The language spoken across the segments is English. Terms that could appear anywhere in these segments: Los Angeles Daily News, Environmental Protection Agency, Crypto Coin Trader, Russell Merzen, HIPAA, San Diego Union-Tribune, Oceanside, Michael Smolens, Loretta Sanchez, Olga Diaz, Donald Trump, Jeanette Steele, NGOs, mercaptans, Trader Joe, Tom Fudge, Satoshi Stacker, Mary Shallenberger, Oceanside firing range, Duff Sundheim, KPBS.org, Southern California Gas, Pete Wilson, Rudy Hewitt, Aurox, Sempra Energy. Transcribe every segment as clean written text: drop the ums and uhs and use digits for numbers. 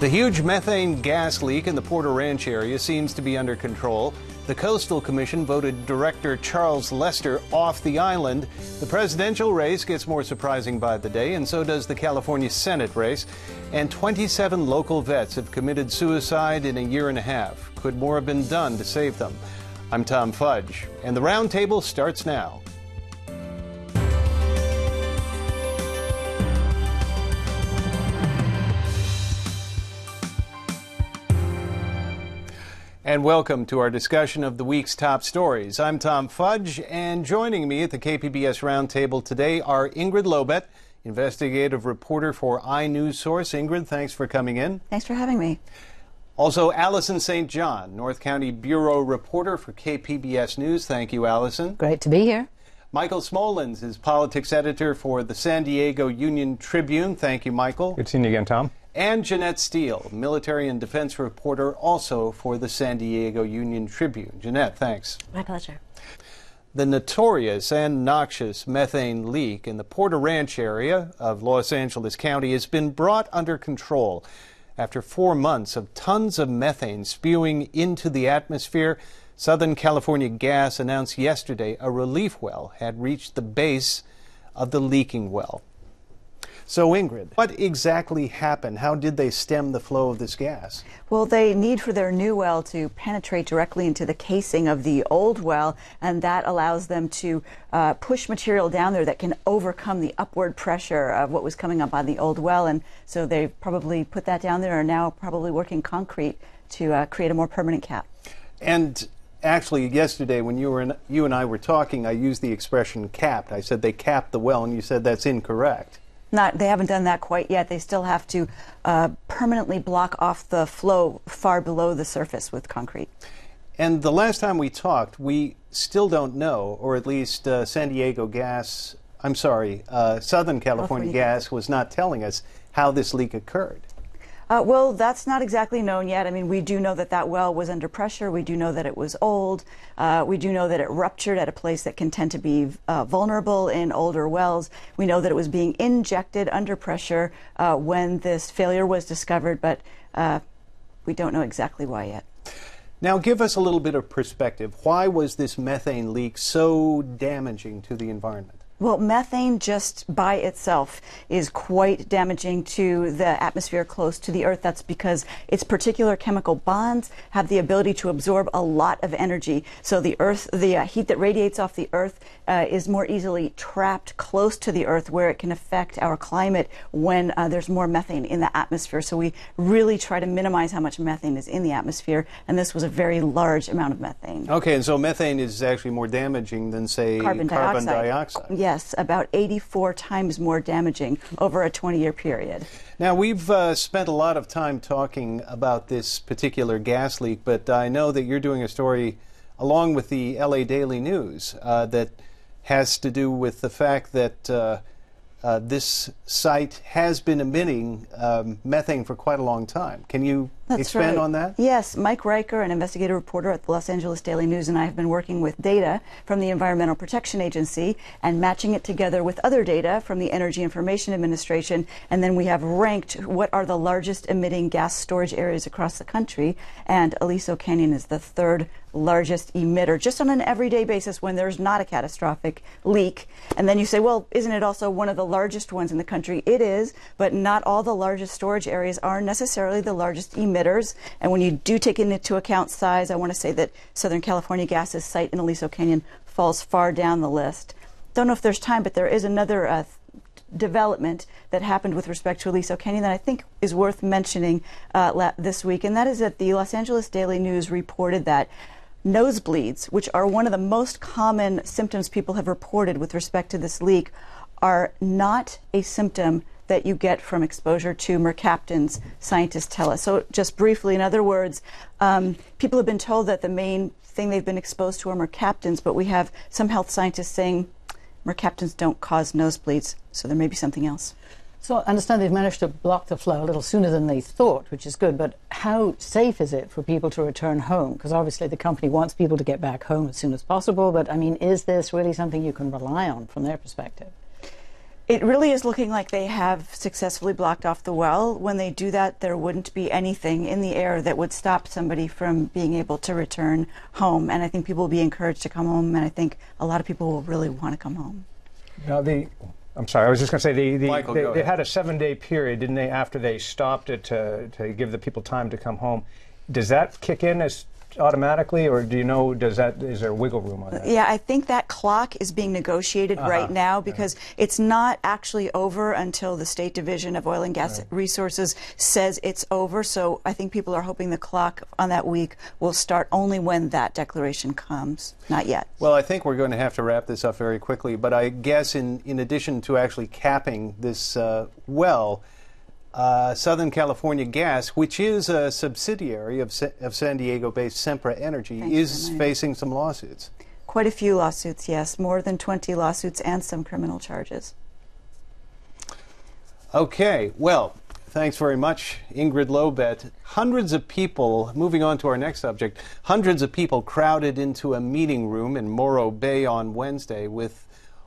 The huge methane gas leak in the Porter Ranch area seems to be under control. The Coastal Commission voted Director Charles Lester off the island. The presidential race gets more surprising by the day, and so does the California Senate race. And 27 local vets have committed suicide in a year and a half. Could more have been done to save them? I'm Tom Fudge, and the Roundtable starts now. And welcome to our discussion of the week's top stories. I'm Tom Fudge, and joining me at the KPBS Roundtable today are Ingrid Lobet, investigative reporter for iNews Source. Ingrid, thanks for coming in. Thanks for having me. Also, Allison St. John, North County Bureau reporter for KPBS News. Thank you, Allison. Great to be here. Michael Smolens is politics editor for the San Diego Union-Tribune. Thank you, Michael. Good seeing you again, Tom. And Jeanette Steele, military and defense reporter, also for the San Diego Union-Tribune. Jeanette, thanks. My pleasure. The notorious and noxious methane leak in the Porter Ranch area of Los Angeles County has been brought under control after 4 months of tons of methane spewing into the atmosphere. Southern California Gas announced yesterday a relief well had reached the base of the leaking well. So, Ingrid, what exactly happened? How did they stem the flow of this gas? Well, they need for their new well to penetrate directly into the casing of the old well, and that allows them to push material down there that can overcome the upward pressure of what was coming up on the old well. And so they've probably put that down there and now probably working concrete to create a more permanent cap. And actually, yesterday when you and I were talking, I used the expression capped. I said they capped the well, and you said that's incorrect. They haven't done that quite yet. They still have to permanently block off the flow far below the surface with concrete. And the last time we talked, we still don't know, or at least San Diego Gas, I'm sorry, Southern California Gas was not telling us how this leak occurred. Well, that's not exactly known yet. I mean, we do know that that well was under pressure. We do know that it was old. We do know that it ruptured at a place that can tend to be vulnerable in older wells. We know that it was being injected under pressure when this failure was discovered, but we don't know exactly why yet. Now, give us a little bit of perspective. Why was this methane leak so damaging to the environment? Well, methane just by itself is quite damaging to the atmosphere close to the Earth. That's because its particular chemical bonds have the ability to absorb a lot of energy. So the Earth, the heat that radiates off the Earth is more easily trapped close to the Earth, where it can affect our climate when there's more methane in the atmosphere. So we really try to minimize how much methane is in the atmosphere, and this was a very large amount of methane. Okay, and so methane is actually more damaging than, say, carbon dioxide. Yeah. Yes, about 84 times more damaging over a 20-year period. Now, we've spent a lot of time talking about this particular gas leak, but I know that you're doing a story along with the LA Daily News that has to do with the fact that this site has been emitting methane for quite a long time. Can you expand on that? Yes. Mike Riker, an investigative reporter at the Los Angeles Daily News, and I have been working with data from the Environmental Protection Agency and matching it together with other data from the Energy Information Administration. And then we have ranked what are the largest emitting gas storage areas across the country. And Aliso Canyon is the third largest emitter, just on an everyday basis when there's not a catastrophic leak. And then you say, well, isn't it also one of the largest ones in the country? It is, but not all the largest storage areas are necessarily the largest emitters. And when you do take into account size, I want to say that Southern California Gas's site in Aliso Canyon falls far down the list. Don't know if there's time, but there is another development that happened with respect to Aliso Canyon that I think is worth mentioning this week, and that is that the Los Angeles Daily News reported that nosebleeds, which are one of the most common symptoms people have reported with respect to this leak, are not a symptom that you get from exposure to mercaptans, scientists tell us. So just briefly, in other words, people have been told that the main thing they've been exposed to are mercaptans, but we have some health scientists saying mercaptans don't cause nosebleeds, so there may be something else. So I understand they've managed to block the flow a little sooner than they thought, which is good, but how safe is it for people to return home? Because obviously the company wants people to get back home as soon as possible, but I mean, is this really something you can rely on from their perspective? It really is looking like they have successfully blocked off the well. When they do that, there wouldn't be anything in the air that would stop somebody from being able to return home. And I think people will be encouraged to come home, and I think a lot of people will really want to come home. Now, I'm sorry, I was just going to say, Michael, they had a 7-day period, didn't they, after they stopped it to give the people time to come home. Does that kick in as automatically, or do you know, is there wiggle room on that? Yeah, I think that clock is being negotiated right now, because it's not actually over until the State Division of Oil and Gas Resources says it's over. So I think people are hoping the clock on that week will start only when that declaration comes. Not yet. Well, I think we're going to have to wrap this up very quickly, but I guess in addition to actually capping this Southern California Gas, which is a subsidiary of San Diego-based Sempra Energy, is facing some lawsuits. Quite a few lawsuits, yes. More than 20 lawsuits and some criminal charges. Okay. Well, thanks very much, Ingrid Lobet. Hundreds of people, moving on to our next subject, hundreds of people crowded into a meeting room in Morro Bay on Wednesday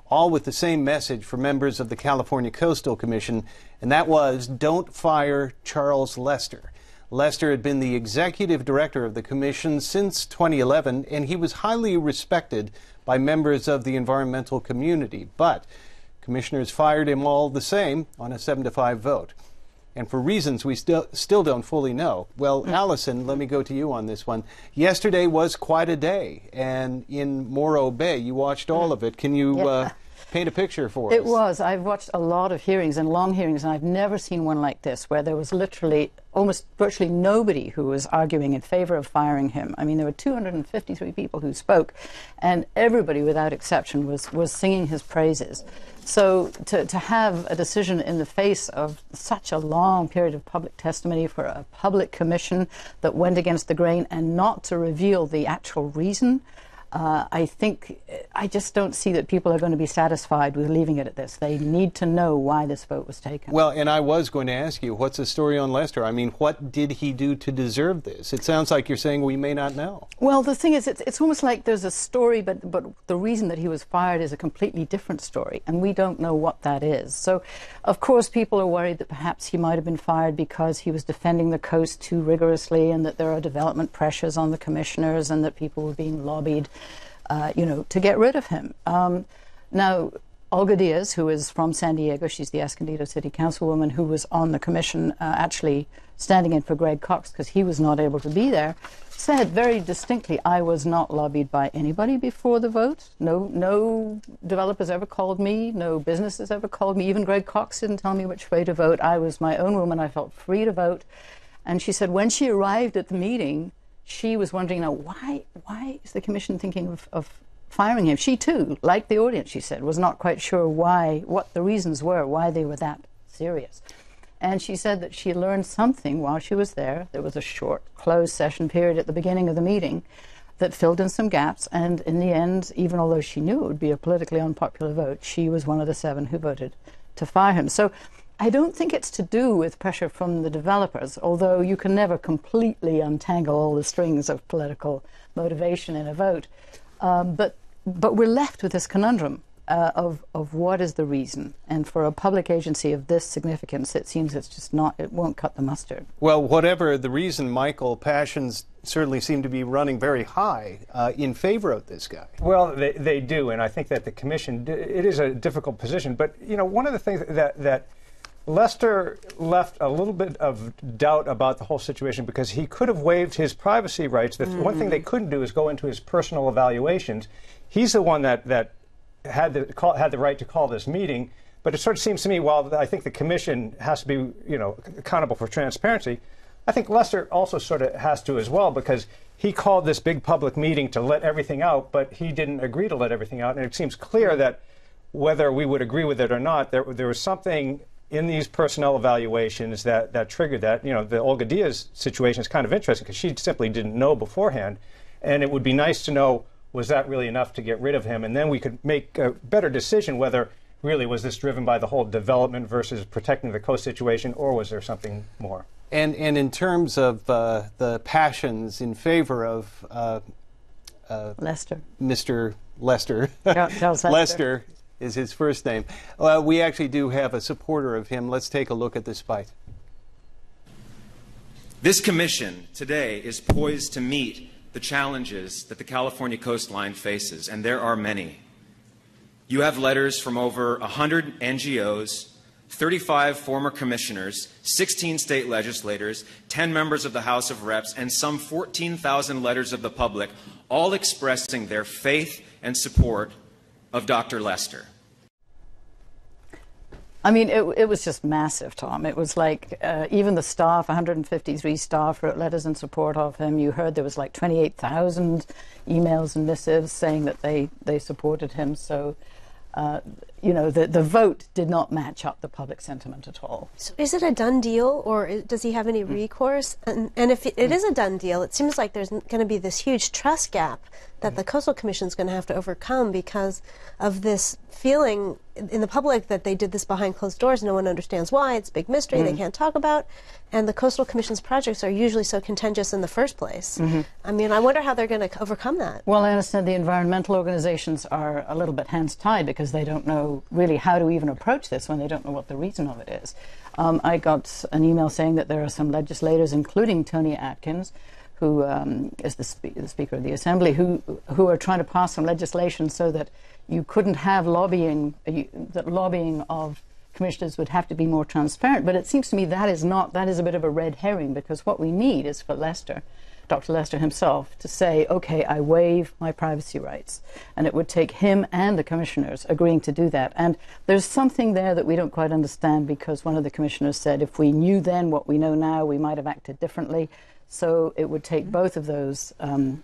all with the same message for members of the California Coastal Commission, and that was, don't fire Charles Lester. Lester had been the executive director of the commission since 2011, and he was highly respected by members of the environmental community. But commissioners fired him all the same on a 7-5 vote. And for reasons we still don't fully know. Well, Allison, let me go to you on this one. Yesterday was quite a day, and in Morro Bay, you watched all of it. Can you paint a picture for us? It was. I've watched a lot of hearings and long hearings, and I've never seen one like this, where there was literally almost virtually nobody who was arguing in favor of firing him. I mean, there were 253 people who spoke, and everybody without exception was singing his praises. So to have a decision in the face of such a long period of public testimony for a public commission that went against the grain and not to reveal the actual reason, I think, I just don't see that people are going to be satisfied with leaving it at this. They need to know why this vote was taken. Well, and I was going to ask you, what's the story on Lester? I mean, what did he do to deserve this? It sounds like you're saying we may not know. Well, the thing is, it's almost like there's a story, but the reason that he was fired is a completely different story, and we don't know what that is. So, of course, people are worried that perhaps he might have been fired because he was defending the coast too rigorously, and that there are development pressures on the commissioners, and that people were being lobbied to get rid of him. Now, Olga Diaz, who is from San Diego, she's the Escondido City Councilwoman who was on the commission, actually standing in for Greg Cox because he was not able to be there, said very distinctly, I was not lobbied by anybody before the vote. No developers ever called me. No businesses ever called me. Even Greg Cox didn't tell me which way to vote. I was my own woman. I felt free to vote. And she said when she arrived at the meeting, she was wondering, now, why is the commission thinking of firing him? She, too, like the audience, she said, was not quite sure what the reasons were, why they were that serious. And she said that she learned something while she was there. There was a short closed session period at the beginning of the meeting that filled in some gaps. And in the end, even although she knew it would be a politically unpopular vote, she was one of the 7 who voted to fire him. So I don't think it's to do with pressure from the developers, although you can never completely untangle all the strings of political motivation in a vote. But we're left with this conundrum of what is the reason. And for a public agency of this significance, it seems it won't cut the mustard. Well, whatever the reason, Michael, passions certainly seem to be running very high in favor of this guy. Well, they do, and I think that the commission, it is a difficult position. But, you know, one of the things that Lester left a little bit of doubt about the whole situation, because he could have waived his privacy rights. The one thing they couldn't do is go into his personal evaluations. He's the one that had the right to call this meeting. But it sort of seems to me, while I think the commission has to be, accountable for transparency, I think Lester also sort of has to as well, because he called this big public meeting to let everything out, but he didn't agree to let everything out. And it seems clear that whether we would agree with it or not, there was something in these personnel evaluations that triggered that. The Olga Diaz situation is kind of interesting because she simply didn't know beforehand. And it would be nice to know, was that really enough to get rid of him? And then we could make a better decision whether really was this driven by the whole development versus protecting the coast situation, or was there something more? And in terms of the passions in favor of Lester, Mr. Lester, Charles Lester, is his first name. We actually do have a supporter of him. Let's take a look at this fight. This commission today is poised to meet the challenges that the California coastline faces, and there are many. You have letters from over 100 NGOs, 35 former commissioners, 16 state legislators, 10 members of the House of Reps, and some 14,000 letters of the public, all expressing their faith and support of Dr. Lester. I mean, it was just massive, Tom. It was like even the staff, 153 staff wrote letters in support of him. You heard there was like 28,000 emails and missives saying that they supported him. So, you know, the vote did not match up the public sentiment at all. So is it a done deal, or does he have any recourse? And if it is a done deal, it seems like there's going to be this huge trust gap that the Coastal Commission is going to have to overcome because of this feeling in the public that they did this behind closed doors. No one understands why. It's a big mystery they can't talk about. And the Coastal Commission's projects are usually so contentious in the first place. I mean, I wonder how they're going to overcome that. Well, I understand the environmental organizations are a little bit hands tied because they don't know really how to even approach this when they don't know what the reason of it is. I got an email saying that there are some legislators, including Tony Atkins, who is the Speaker of the Assembly, who are trying to pass some legislation so that you couldn't have lobbying, that lobbying of commissioners would have to be more transparent. But it seems to me that is not, that is a bit of a red herring, because what we need is for Lester, Dr. Lester himself, to say, okay, I waive my privacy rights. And it would take him and the commissioners agreeing to do that. And there's something there that we don't quite understand, because one of the commissioners said, if we knew then what we know now, we might have acted differently. So it would take both of those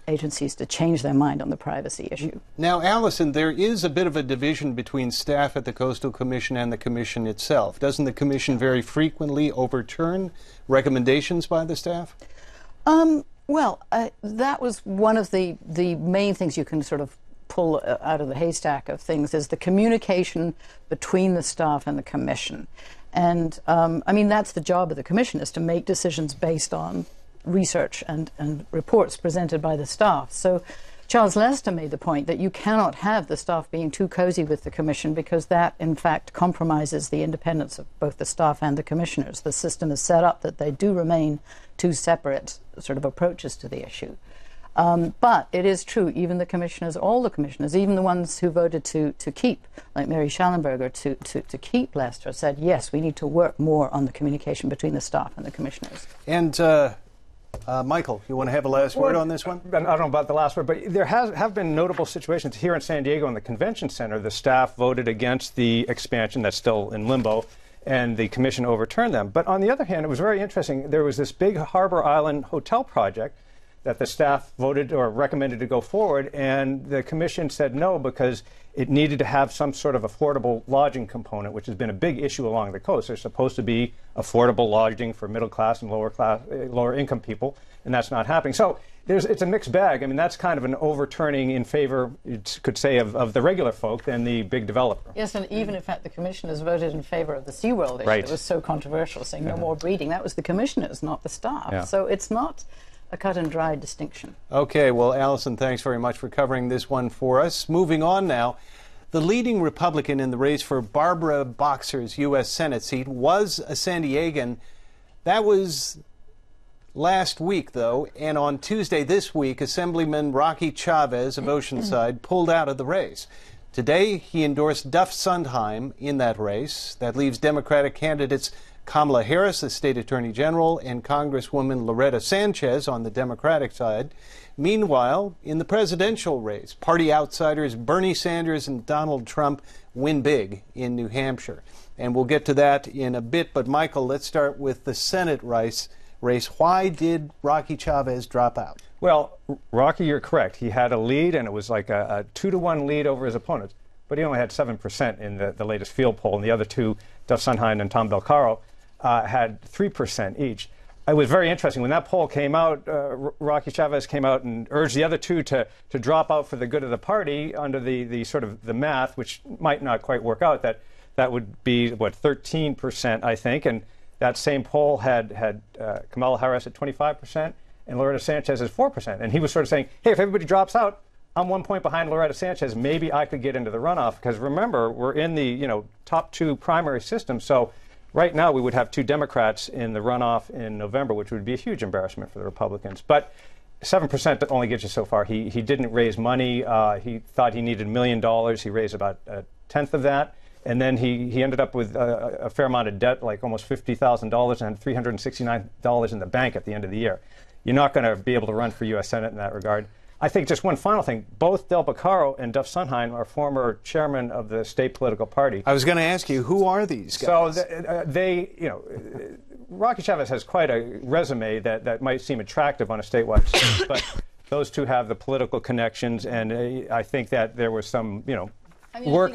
agencies to change their mind on the privacy issue. Now, Allison, there is a bit of a division between staff at the Coastal Commission and the Commission itself. Doesn't the Commission very frequently overturn recommendations by the staff? Well, that was one of the main things you can sort of pull out of the haystack of things, is the communication between the staff and the Commission. And, I mean, that's the job of the Commission, is to make decisions based on research and reports presented by the staff. So Charles Lester made the point that you cannot have the staff being too cozy with the Commission, because that, in fact, compromises the independence of both the staff and the commissioners. The system is set up that they do remain two separate sort of approaches to the issue. But it is true, even the commissioners, all the commissioners, even the ones who voted to keep, like Mary Shallenberger, to keep Lester, said, yes, we need to work more on the communication between the staff and the commissioners. And Michael, you want to have a last word on this one? I don't know about the last word, but there have been notable situations here in San Diego in the convention center. The staff voted against the expansion that's still in limbo, and the commission overturned them. But on the other hand, it was very interesting. There was this big Harbor Island hotel project that the staff voted or recommended to go forward, and the commission said no because it needed to have some sort of affordable lodging component, which has been a big issue along the coast. There's supposed to be affordable lodging for middle class and lower income people, and that's not happening. So it's a mixed bag. I mean, that's kind of an overturning in favor, you could say, of the regular folk than the big developer. Yes, and even, in fact, the commissioners voted in favor of the SeaWorld issue. Right. It was so controversial, saying no more breeding. That was the commissioners, not the staff. Yeah. So it's not a cut and dry distinction. Okay, well, Allison, thanks very much for covering this one for us. Moving on now, the leading Republican in the race for Barbara Boxer's U.S. Senate seat was a San Diegan. That was last week, though, and on Tuesday this week, Assemblyman Rocky Chavez of Oceanside pulled out of the race. Today, he endorsed Duff Sundheim in that race. That leaves Democratic candidates Kamala Harris, the state attorney general, and Congresswoman Loretta Sanchez on the Democratic side. Meanwhile, in the presidential race, party outsiders Bernie Sanders and Donald Trump win big in New Hampshire. And we'll get to that in a bit. But, Michael, let's start with the Senate race. Why did Rocky Chavez drop out? Well, Rocky, you're correct. He had a lead, and it was like a 2-to-1 lead over his opponents. But he only had 7% in the latest field poll, and the other two, Duff Sundheim and Tom Del Beccaro, had 3% each. It was very interesting. When that poll came out, Rocky Chavez came out and urged the other two to drop out for the good of the party under the sort of the math, which might not quite work out. That would be, what, 13%, I think. And that same poll had Kamala Harris at 25% and Loretta Sanchez at 4%. And he was sort of saying, hey, if everybody drops out, I'm 1 point behind Loretta Sanchez. Maybe I could get into the runoff, because remember, we're in the, you know, top two primary system. So right now we would have two Democrats in the runoff in November, which would be a huge embarrassment for the Republicans. But 7% only gets you so far. He didn't raise money. He thought he needed $1 million. He raised about a tenth of that. And then he ended up with a fair amount of debt, like almost $50,000, and $369 in the bank at the end of the year. You're not going to be able to run for U.S. Senate in that regard. I think just one final thing. Both Del Beccaro and Duff Sundheim are former chairman of the state political party. I was going to ask you, who are these guys? So they, you know, Rocky Chavez has quite a resume that might seem attractive on a statewide scale, but those two have the political connections, and I think that there was some, you know, work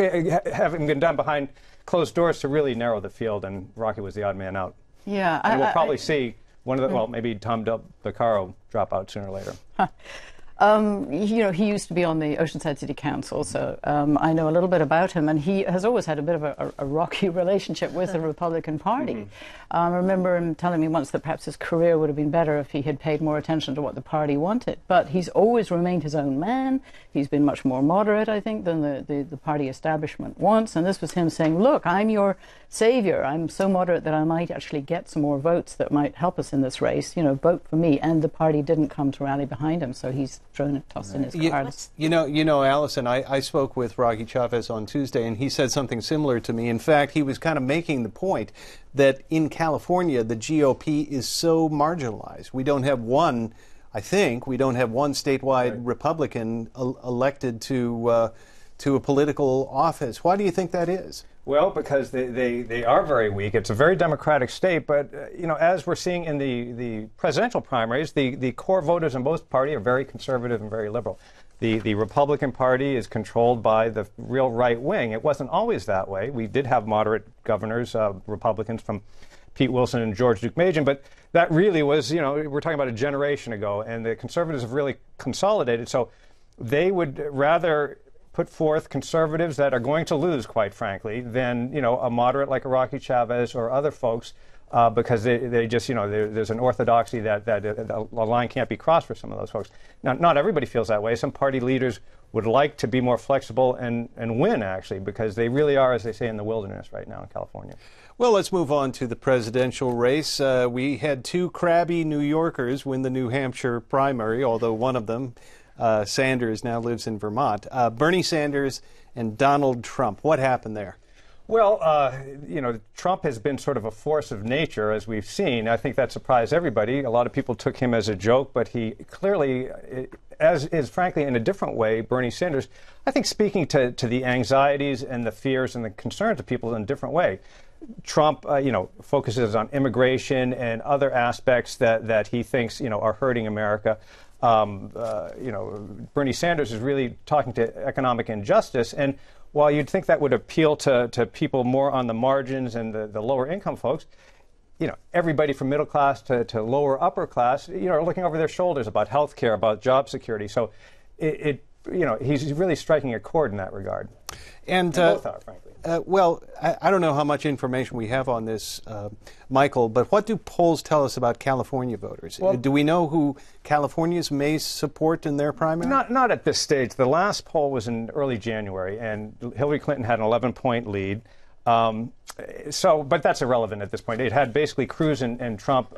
having been done behind closed doors to really narrow the field, and Rocky was the odd man out. Yeah. And we'll probably see one of the, well, maybe Tom Del Beccaro drop out sooner or later. Huh. You know, he used to be on the Oceanside City Council, so I know a little bit about him, and he has always had a bit of a rocky relationship with the Republican Party. I remember him telling me once that perhaps his career would have been better if he had paid more attention to what the party wanted, but he's always remained his own man. He's been much more moderate, I think, than the party establishment wants, and this was him saying, look, I'm your savior. I'm so moderate that I might actually get some more votes that might help us in this race. You know, vote for me, and the party didn't come to rally behind him, so he's thrown and tossed in his cards. You know, Allison, I spoke with Rocky Chavez on Tuesday, and he said something similar to me. In fact, he was kind of making the point that in California, the GOP is so marginalized. We don't have one, I think, we don't have one statewide Republican elected to a political office. Why do you think that is? Well, because they are very weak. It's a very democratic state, but you know, as we're seeing in the presidential primaries, the core voters in both parties are very conservative and very liberal. The Republican Party is controlled by the real right wing. It wasn't always that way. We did have moderate governors, Republicans from Pete Wilson and George Duke Majan, but that really was, you know, we're talking about a generation ago, and the conservatives have really consolidated. So they would rather put forth conservatives that are going to lose, quite frankly, than, you know, a moderate like a Rocky Chavez or other folks, because they just, you know, there's an orthodoxy that a line can't be crossed for some of those folks. Now, not everybody feels that way. Some party leaders would like to be more flexible and win, actually, because they really are, as they say, in the wilderness right now in California. Well, let's move on to the presidential race. We had two crabby New Yorkers win the New Hampshire primary, although one of them, Sanders, now lives in Vermont. Bernie Sanders and Donald Trump. What happened there? Well, you know, Trump has been sort of a force of nature, as we've seen. I think that surprised everybody. A lot of people took him as a joke, but he clearly, as is frankly in a different way, Bernie Sanders, I think, speaking to the anxieties and the fears and the concerns of people in a different way. Trump, you know, focuses on immigration and other aspects that he thinks, you know, are hurting America. You know, Bernie Sanders is really talking to economic injustice, and while you'd think that would appeal to people more on the margins and the lower income folks, you know, everybody from middle class to lower upper class, you know, are looking over their shoulders about health care, about job security. So you know, he's really striking a chord in that regard. And both are, frankly. Well, I don't know how much information we have on this, Michael, but what do polls tell us about California voters? Well, do we know who Californians may support in their primary? Not at this stage. The last poll was in early January, and Hillary Clinton had an 11-point lead. So, but that's irrelevant at this point. It had basically Cruz and Trump,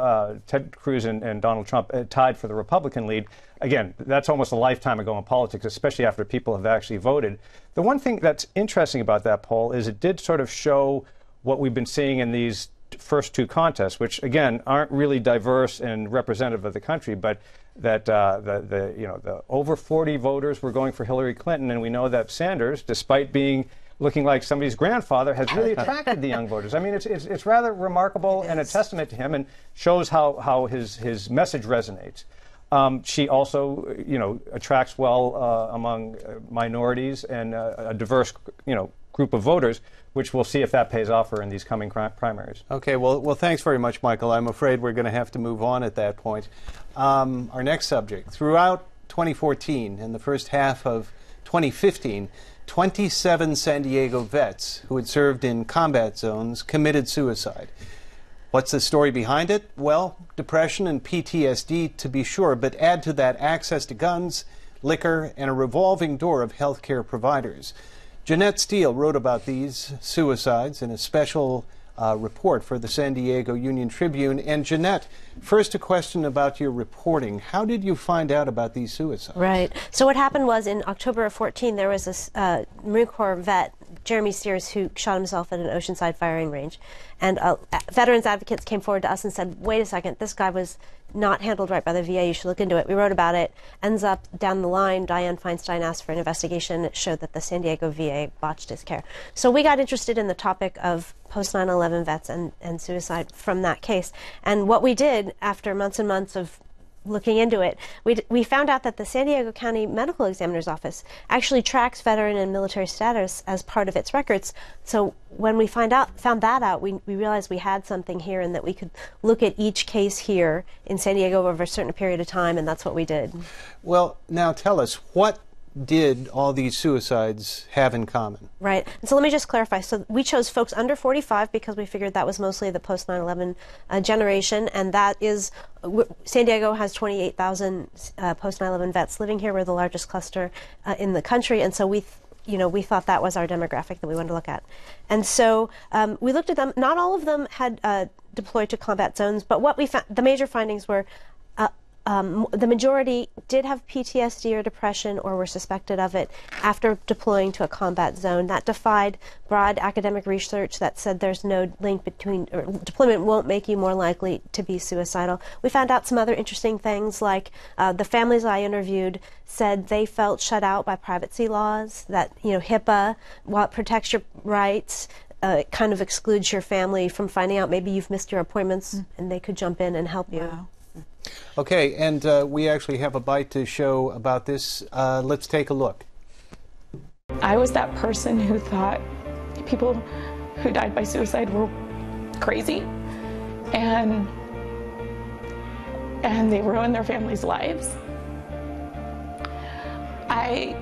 Ted Cruz and Donald Trump tied for the Republican lead. Again, that's almost a lifetime ago in politics, especially after people have actually voted. The one thing that's interesting about that poll is it did sort of show what we've been seeing in these first two contests, which, again, aren't really diverse and representative of the country, but that the you know, the over 40 voters were going for Hillary Clinton, and we know that Sanders, despite being looking like somebody's grandfather, has really attracted the young voters. I mean, it's rather remarkable and a testament to him, and shows how his message resonates. She also, you know, attracts well among minorities and a diverse, you know, group of voters, which we'll see if that pays off for in these coming primaries. Okay, well, thanks very much, Michael. I'm afraid we're going to have to move on at that point. Our next subject: throughout 2014 and the first half of 2015, 27 San Diego vets who had served in combat zones committed suicide. What's the story behind it? Well, depression and PTSD, to be sure, but add to that access to guns, liquor, and a revolving door of health care providers. Jeanette Steele wrote about these suicides in a special report for the San Diego Union-Tribune. And Jeanette, first a question about your reporting. How did you find out about these suicides? Right. So what happened was in October of 14, there was a Marine Corps vet, Jeremy Sears, who shot himself at an Oceanside firing range. And veterans advocates came forward to us and said, wait a second, this guy was not handled right by the VA. You should look into it. We wrote about it. Ends up down the line, Dianne Feinstein asked for an investigation. It showed that the San Diego VA botched his care. So we got interested in the topic of post-9/11 vets and suicide from that case. And what we did after months and months of looking into it, we found out that the San Diego County Medical Examiner's Office actually tracks veteran and military status as part of its records. So when we found that out, we realized we had something here and that we could look at each case here in San Diego over a certain period of time, and that's what we did. Well, now tell us, what did all these suicides have in common? Right. And so let me just clarify. So we chose folks under 45 because we figured that was mostly the post-9/11 generation, and that is San Diego has 28,000 post-9/11 vets living here. We're the largest cluster in the country, and so we thought that was our demographic that we wanted to look at. And so we looked at them. Not all of them had deployed to combat zones, but what we found, the major findings were the majority did have PTSD or depression or were suspected of it after deploying to a combat zone. That defied broad academic research that said there's no link between, or deployment won't make you more likely to be suicidal. We found out some other interesting things, like the families I interviewed said they felt shut out by privacy laws, that, you know, HIPAA, while it protects your rights, it kind of excludes your family from finding out maybe you've missed your appointments and they could jump in and help you. Okay, and we actually have a bite to show about this. Let's take a look. I was that person who thought people who died by suicide were crazy, and they ruined their families' lives. I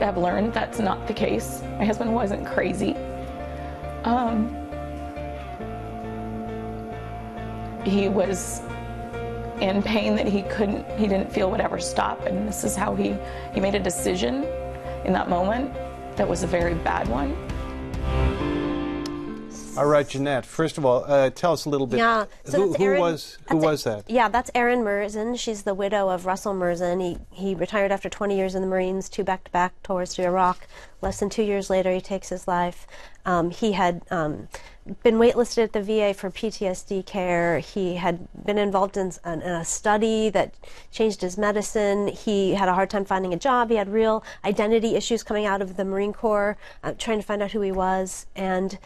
have learned that's not the case. My husband wasn't crazy. He was in pain that he didn't feel would ever stop, and this is how he made a decision in that moment that was a very bad one. All right, Jeanette, first of all, tell us a little bit. Yeah. So who was that? Yeah, that's Erin Merzen. She's the widow of Russell Merzen. He retired after 20 years in the Marines, 2 back-to-back tours to Iraq. Less than 2 years later, he takes his life. He had been waitlisted at the VA for PTSD care. He had been involved in a study that changed his medicine. He had a hard time finding a job. He had real identity issues coming out of the Marine Corps, trying to find out who he was. And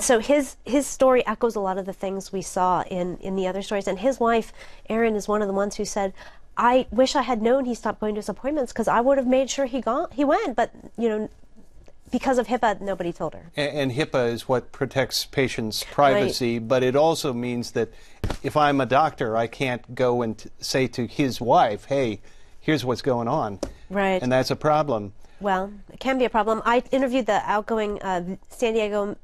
so his story echoes a lot of the things we saw in the other stories. And his wife, Erin, is one of the ones who said, I wish I had known he stopped going to his appointments because I would have made sure he went. But, you know, because of HIPAA, nobody told her. And HIPAA is what protects patients' privacy, right. But it also means that if I'm a doctor, I can't go and say to his wife, hey, here's what's going on. Right. And that's a problem. Well, it can be a problem. I interviewed the outgoing San Diego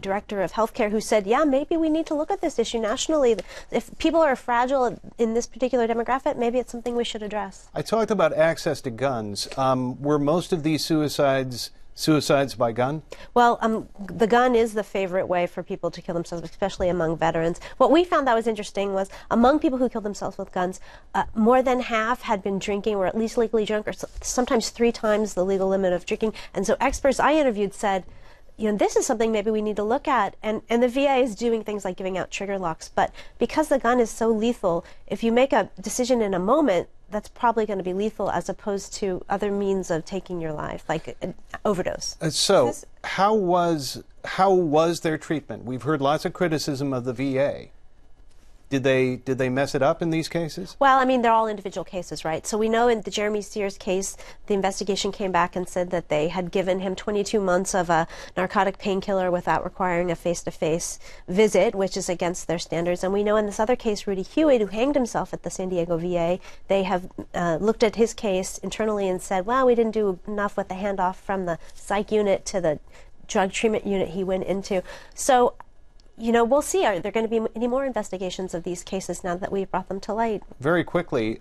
director of healthcare, who said, yeah, maybe we need to look at this issue nationally. If people are fragile in this particular demographic, maybe it's something we should address. I talked about access to guns. Were most of these suicides by gun? Well, the gun is the favorite way for people to kill themselves, especially among veterans. What we found that was interesting was among people who killed themselves with guns, more than half had been drinking or at least legally drunk, or sometimes 3 times the legal limit of drinking. And so experts I interviewed said, you know, this is something maybe we need to look at. And the VA is doing things like giving out trigger locks, but because the gun is so lethal, if you make a decision in a moment, that's probably going to be lethal as opposed to other means of taking your life, like an overdose. So how was their treatment? We've heard lots of criticism of the VA. Did they mess it up in these cases? Well, I mean, they're all individual cases, right? So we know in the Jeremy Sears case, the investigation came back and said that they had given him 22 months of a narcotic painkiller without requiring a face-to-face visit, which is against their standards. And we know in this other case, Rudy Hewitt, who hanged himself at the San Diego VA, they have looked at his case internally and said, well, we didn't do enough with the handoff from the psych unit to the drug treatment unit he went into. So, you know, we'll see. Are there going to be any more investigations of these cases now that we've brought them to light? Very quickly,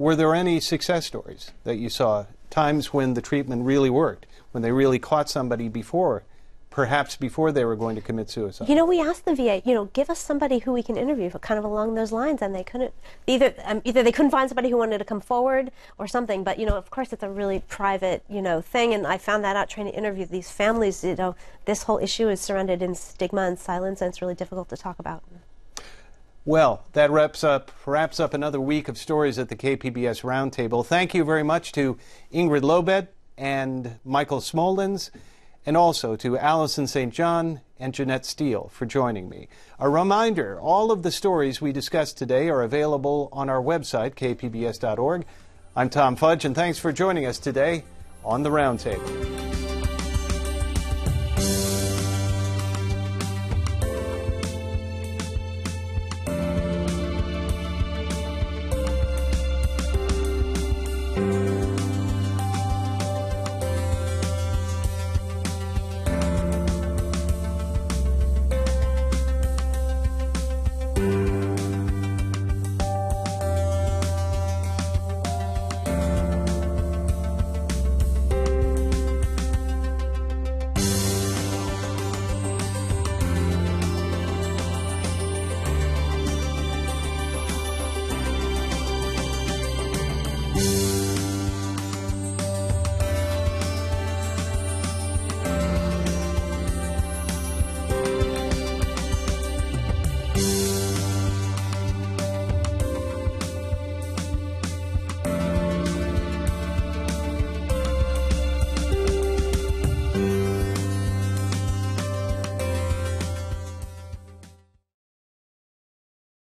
Were there any success stories that you saw, times when the treatment really worked, when they really caught somebody before, perhaps before they were going to commit suicide? You know, we asked the VA, you know, give us somebody who we can interview, for kind of along those lines, and they couldn't. Either they couldn't find somebody who wanted to come forward or something. But, you know, of course, it's a really private, you know, thing. And I found that out trying to interview these families. You know, this whole issue is surrounded in stigma and silence, and it's really difficult to talk about. Well, that wraps up another week of stories at the KPBS Roundtable. Thank you very much to Ingrid Lobet and Michael Smolens, and also to Allison St. John and Jeanette Steele for joining me. A reminder, all of the stories we discussed today are available on our website, kpbs.org. I'm Tom Fudge, and thanks for joining us today on The Roundtable.